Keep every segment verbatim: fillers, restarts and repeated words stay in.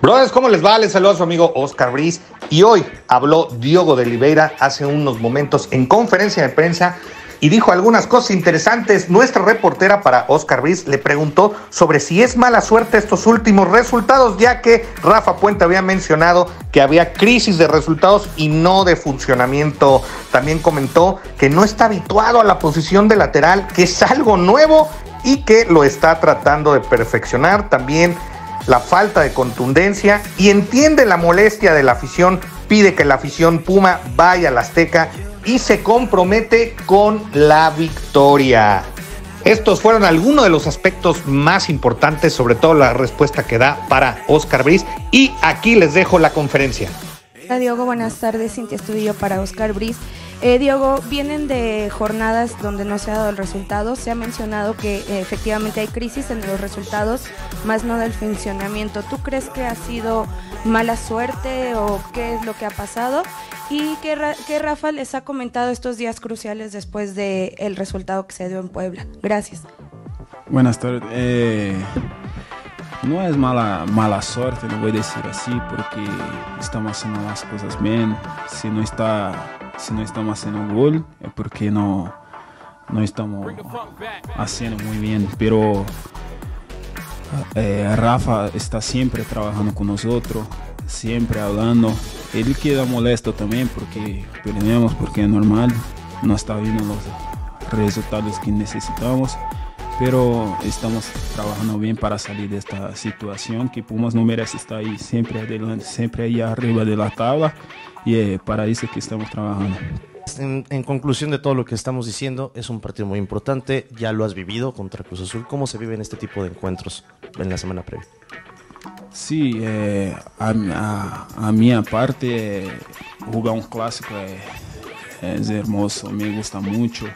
Brothers, ¿cómo les va? Les saluda a su amigo Oscar Briz y hoy habló Diogo de Oliveira hace unos momentos en conferencia de prensa y dijo algunas cosas interesantes. Nuestra reportera para Oscar Briz le preguntó sobre si es mala suerte estos últimos resultados, ya que Rafa Puente había mencionado que había crisis de resultados y no de funcionamiento. También comentó que no está habituado a la posición de lateral, que es algo nuevo y que lo está tratando de perfeccionar. También la falta de contundencia, y entiende la molestia de la afición, pide que la afición Puma vaya al Azteca y se compromete con la victoria. Estos fueron algunos de los aspectos más importantes, sobre todo la respuesta que da para Oscar Briz, y aquí les dejo la conferencia. Hola Diogo, buenas tardes, Cintia Estudillo para Oscar Briz. Eh, Diogo, vienen de jornadas donde no se ha dado el resultado, se ha mencionado que eh, efectivamente hay crisis en los resultados, más no del funcionamiento. ¿Tú crees que ha sido mala suerte o qué es lo que ha pasado? ¿Y qué, qué Rafa les ha comentado estos días cruciales después del resultado que se dio en Puebla? Gracias. Buenas tardes. Eh... No es mala, mala suerte, no voy a decir así, porque estamos haciendo las cosas bien. Si no, está, si no estamos haciendo un gol, es porque no, no estamos haciendo muy bien. Pero eh, Rafa está siempre trabajando con nosotros, siempre hablando. Él queda molesto también porque perdemos, porque es normal, no está viendo los resultados que necesitamos. Pero estamos trabajando bien para salir de esta situación, que Pumas no merece estar ahí siempre adelante, siempre ahí arriba de la tabla, y eh, para eso que estamos trabajando. En, en conclusión de todo lo que estamos diciendo, es un partido muy importante, ya lo has vivido contra Cruz Azul. ¿Cómo se viven este tipo de encuentros en la semana previa? Sí, eh, a, a, a mi parte, eh, jugar un clásico eh, es hermoso, me gusta mucho.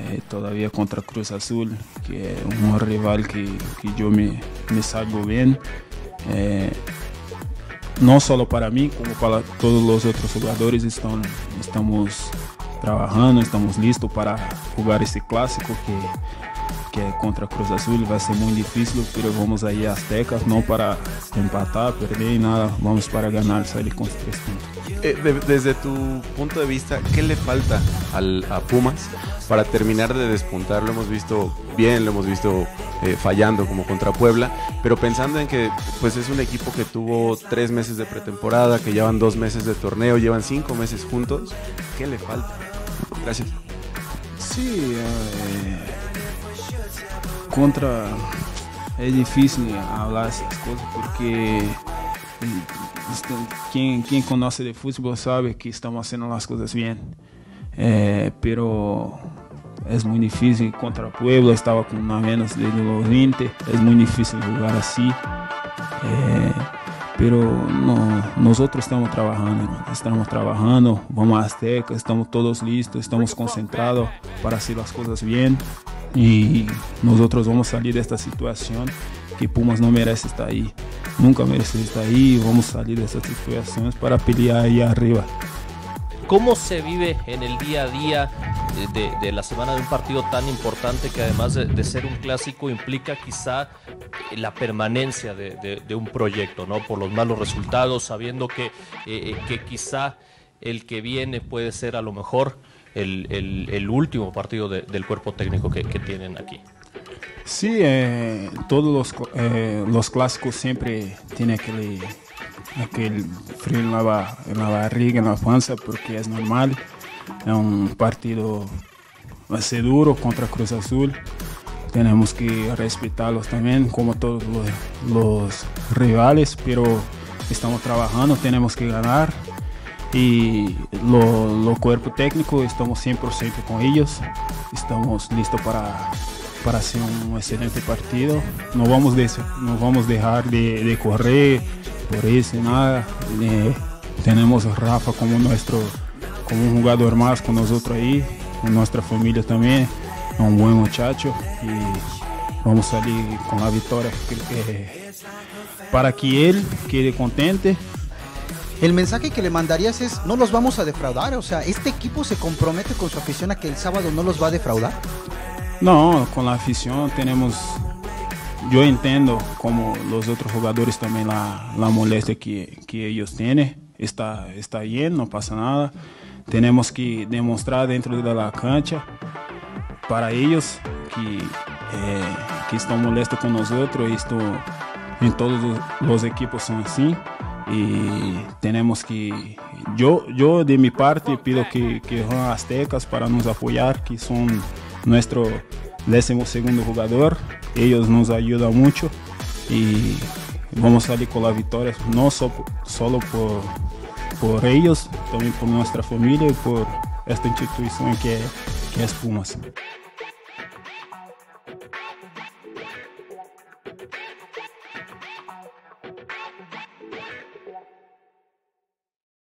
Eh, todavía contra Cruz Azul, que es un rival que, que yo me, me salgo bien, eh, no solo para mí, como para todos los otros jugadores. Están, estamos trabajando, estamos listos para jugar este clásico que, que contra Cruz Azul va a ser muy difícil, pero vamos ahí a Azteca, no para empatar, perder y nada, vamos para ganar, salir con tres puntos. Eh, de, desde tu punto de vista, ¿qué le falta al, a Pumas para terminar de despuntar? Lo hemos visto bien, lo hemos visto eh, fallando como contra Puebla, pero pensando en que pues es un equipo que tuvo tres meses de pretemporada, que llevan dos meses de torneo, llevan cinco meses juntos, ¿qué le falta? Gracias. Sí, eh, contra... es difícil hablar esas cosas porque quien, quien conoce de fútbol sabe que estamos haciendo las cosas bien. Eh, pero es muy difícil. Contra Puebla estaba con una menos de los veinte, es muy difícil jugar así, eh, pero no, nosotros estamos trabajando, estamos trabajando, vamos a Azteca, estamos todos listos, estamos concentrados para hacer las cosas bien y nosotros vamos a salir de esta situación que Pumas no merece estar ahí, nunca merece estar ahí, vamos a salir de estas situaciones para pelear ahí arriba. ¿Cómo se vive en el día a día de, de la semana de un partido tan importante que además de, de ser un clásico implica quizá la permanencia de, de, de un proyecto, ¿no? Por los malos resultados, sabiendo que, eh, que quizá el que viene puede ser a lo mejor el, el, el último partido de, del cuerpo técnico que, que tienen aquí? Sí, eh, todos los, eh, los clásicos siempre tienen aquel... aquel frío en la, en la barriga, en la panza, porque es normal, es un partido más duro contra Cruz Azul, tenemos que respetarlos también como todos los, los rivales, pero estamos trabajando, tenemos que ganar y lo, lo cuerpo técnico, estamos cien por ciento con ellos, estamos listos para... para hacer un excelente partido. No vamos de eso, no vamos a dejar de, de correr, por eso nada. Eh, tenemos a Rafa como nuestro, como un jugador más con nosotros ahí, con nuestra familia también, un buen muchacho, y vamos a salir con la victoria eh, para que él quede contento. El mensaje que le mandarías es, no los vamos a defraudar, o sea, este equipo se compromete con su afición a que el sábado no los va a defraudar. No, con la afición tenemos yo entiendo, como los otros jugadores también, la, la molestia que, que ellos tienen. Está, está bien, no pasa nada. Tenemos que demostrar dentro de la cancha para ellos que, eh, que están molestos con nosotros. Esto en todos los, los equipos son así. Y tenemos que, yo, yo de mi parte pido que, que jueguen Aztecas para nos apoyar, que son nuestro décimo segundo jugador, ellos nos ayudan mucho y vamos a salir con las victorias, no so, solo por, por ellos, también por nuestra familia y por esta institución que, que es Pumas.